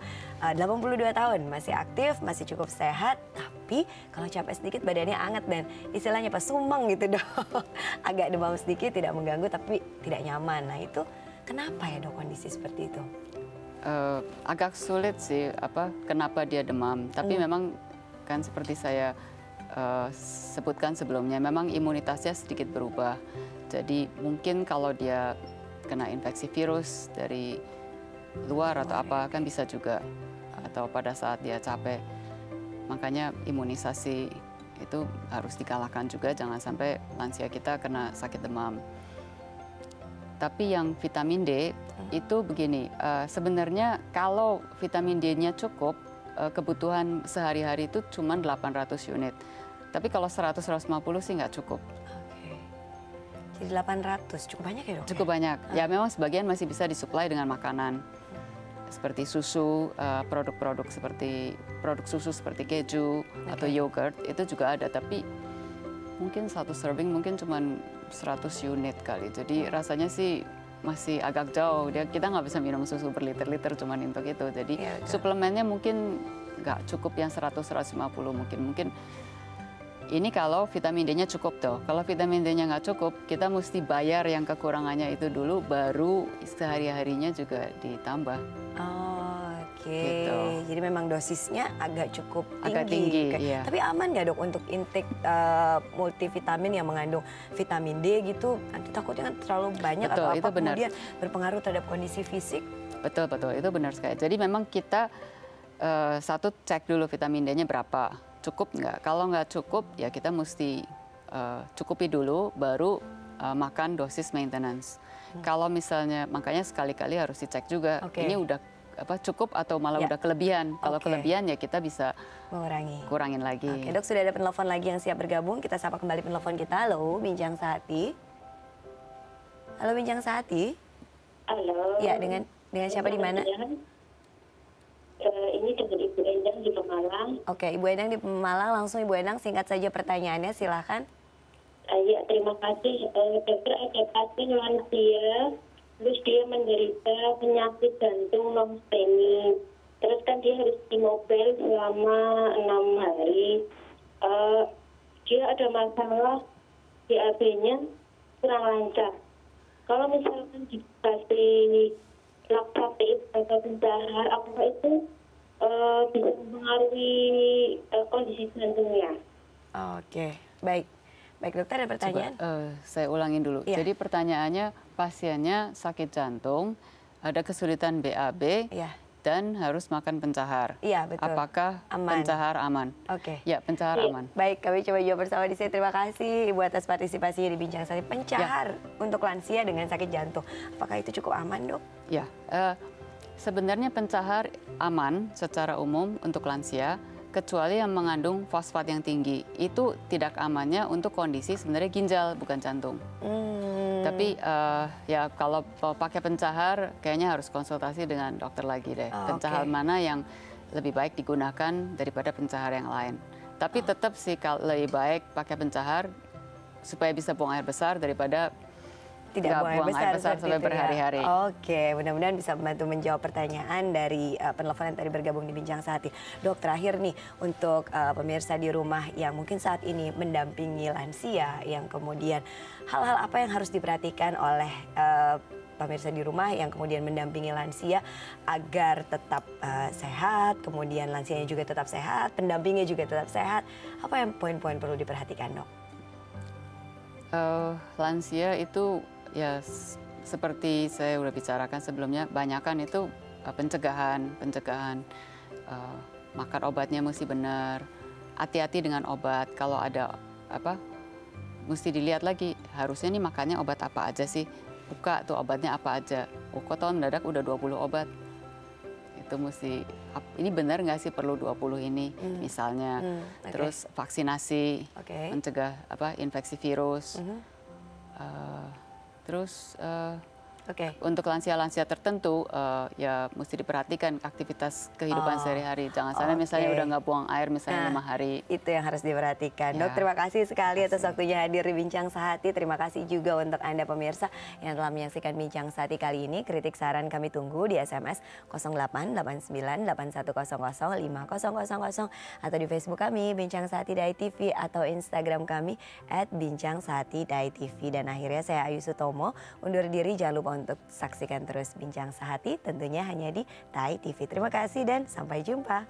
delapan puluh dua tahun, masih aktif, masih cukup sehat, tapi kalau capek sedikit badannya anget dan istilahnya apa, sumeng gitu dok. Agak demam sedikit, tidak mengganggu tapi tidak nyaman. Nah itu kenapa ya dok kondisi seperti itu? Uh, agak sulit sih apa kenapa dia demam, tapi hmm. memang kan seperti saya uh, sebutkan sebelumnya, memang imunitasnya sedikit berubah. Jadi mungkin kalau dia kena infeksi virus dari luar atau apa kan bisa juga, atau pada saat dia capek. Makanya imunisasi itu harus dikalahkan juga, jangan sampai lansia kita kena sakit demam. Tapi yang vitamin D itu begini, uh, sebenarnya kalau vitamin D-nya cukup, uh, kebutuhan sehari-hari itu cuma delapan ratus unit. Tapi kalau seratus sampai seratus lima puluh sih nggak cukup. Oke. Jadi delapan ratus, cukup banyak ya dok? Cukup ya? banyak. Ya memang sebagian masih bisa disuplai dengan makanan. Seperti susu, produk-produk uh, seperti produk susu seperti keju okay. atau yogurt itu juga ada, tapi mungkin satu serving mungkin cuma seratus unit kali. Jadi rasanya sih masih agak jauh. Dia kita nggak bisa minum susu berliter-liter cuman untuk itu. Jadi ya, suplemennya mungkin nggak cukup yang seratus sampai seratus lima puluh mungkin. Mungkin ini kalau vitamin D-nya cukup tuh. Kalau vitamin D-nya nggak cukup, kita mesti bayar yang kekurangannya itu dulu, baru sehari-harinya juga ditambah. Oh, Oke. Okay. Gitu. Jadi memang dosisnya agak cukup tinggi. Agak tinggi, iya. Tapi aman nggak dok untuk intake uh, multivitamin yang mengandung vitamin D gitu? Nanti takutnya kan terlalu banyak betul, atau apa itu benar. Kemudian berpengaruh terhadap kondisi fisik? Betul betul, itu benar sekali. Jadi memang kita uh, satu cek dulu vitamin D-nya berapa, cukup nggak? Kalau nggak cukup ya kita mesti uh, cukupi dulu, baru uh, makan dosis maintenance. Hmm. Kalau misalnya makanya sekali-kali harus dicek juga. Okay. Ini udah apa cukup atau malah ya. udah kelebihan. Kalau okay. kelebihan ya kita bisa mengurangi, kurangin lagi. Oke, dok, sudah ada penelpon lagi yang siap bergabung. Kita sapa kembali penelpon kita. Halo, Bincang Sehati. Halo, Bincang Sehati. Halo. Ya, dengan dengan siapa di mana? Uh, ini dengan Ibu Endang di Pemalang. Oke, Ibu Endang di Pemalang. Langsung Ibu Endang singkat saja pertanyaannya, silahkan. Uh, ya, terima kasih. Uh, dokter, ada pasien lansia. Terus dia menderita penyakit jantung non-steni. Terus kan dia harus di mobil selama enam hari. Uh, dia ada masalah D A B-nya kurang lancar. Kalau misalkan dikasih laktatif atau pendahar, apakah itu uh, bisa mempengaruhi uh, kondisi jantungnya? Oke, baik. Baik dokter, ada pertanyaan? Coba, uh, saya ulangin dulu. Ya. Jadi pertanyaannya, pasiennya sakit jantung, ada kesulitan B A B, ya, dan harus makan pencahar. Iya, betul. Apakah aman? Pencahar aman? Oke. Okay. Ya, pencahar ya, aman. Baik, kami coba jawab bersama di sini. Terima kasih Ibu atas partisipasi di Bincang Sehati. Pencahar ya, untuk lansia dengan sakit jantung, apakah itu cukup aman, dok? Ya, uh, sebenarnya pencahar aman secara umum untuk lansia, kecuali yang mengandung fosfat yang tinggi. Itu tidak amannya untuk kondisi sebenarnya ginjal, bukan jantung. Hmm. Tapi uh, ya kalau pakai pencahar kayaknya harus konsultasi dengan dokter lagi deh. Oh, pencahar okay, mana yang lebih baik digunakan daripada pencahar yang lain. Tapi oh, tetap sih kalau lebih baik pakai pencahar supaya bisa buang air besar daripada tidak buang air besar, besar sampai berhari-hari. Ya. Oke, mudah-mudahan bisa membantu menjawab pertanyaan dari uh, penelpon yang tadi bergabung di Bincang Sehati. Dok, terakhir nih untuk uh, pemirsa di rumah yang mungkin saat ini mendampingi lansia, yang kemudian hal-hal apa yang harus diperhatikan oleh uh, pemirsa di rumah yang kemudian mendampingi lansia agar tetap uh, sehat, kemudian lansianya juga tetap sehat, pendampingnya juga tetap sehat. Apa yang poin-poin perlu diperhatikan, dok? Uh, lansia itu ya, seperti saya udah bicarakan sebelumnya, banyakan itu uh, pencegahan, pencegahan uh, makan obatnya mesti benar, hati-hati dengan obat. Kalau ada apa, mesti dilihat lagi. Harusnya nih makannya obat apa aja sih? Buka tuh obatnya apa aja. Oh, kok tahun mendadak udah dua puluh obat? Itu mesti. Ini benar nggak sih perlu dua puluh ini hmm, misalnya? Hmm, okay. Terus vaksinasi, okay, mencegah apa infeksi virus. Uh-huh. uh, Terus uh, okay, untuk lansia-lansia tertentu uh, ya mesti diperhatikan aktivitas kehidupan oh, sehari-hari. Jangan okay, sampai misalnya udah nggak buang air misalnya lima nah, hari. Itu yang harus diperhatikan. Ya. Dok, terima kasih sekali terima kasih. atas waktunya hadir di Bincang Sehati. Terima kasih juga untuk Anda pemirsa yang telah menyaksikan Bincang Sehati kali ini. Kritik saran kami tunggu di S M S nol delapan delapan sembilan delapan satu nol nol lima nol nol nol atau di Facebook kami Bincang Sehati D A A I T V atau Instagram kami et bincang sehati D A A I T V. Dan akhirnya saya Ayu Sutomo undur diri, jangan lupa untuk saksikan terus Bincang Sehati tentunya hanya di D A A I T V. Terima kasih dan sampai jumpa.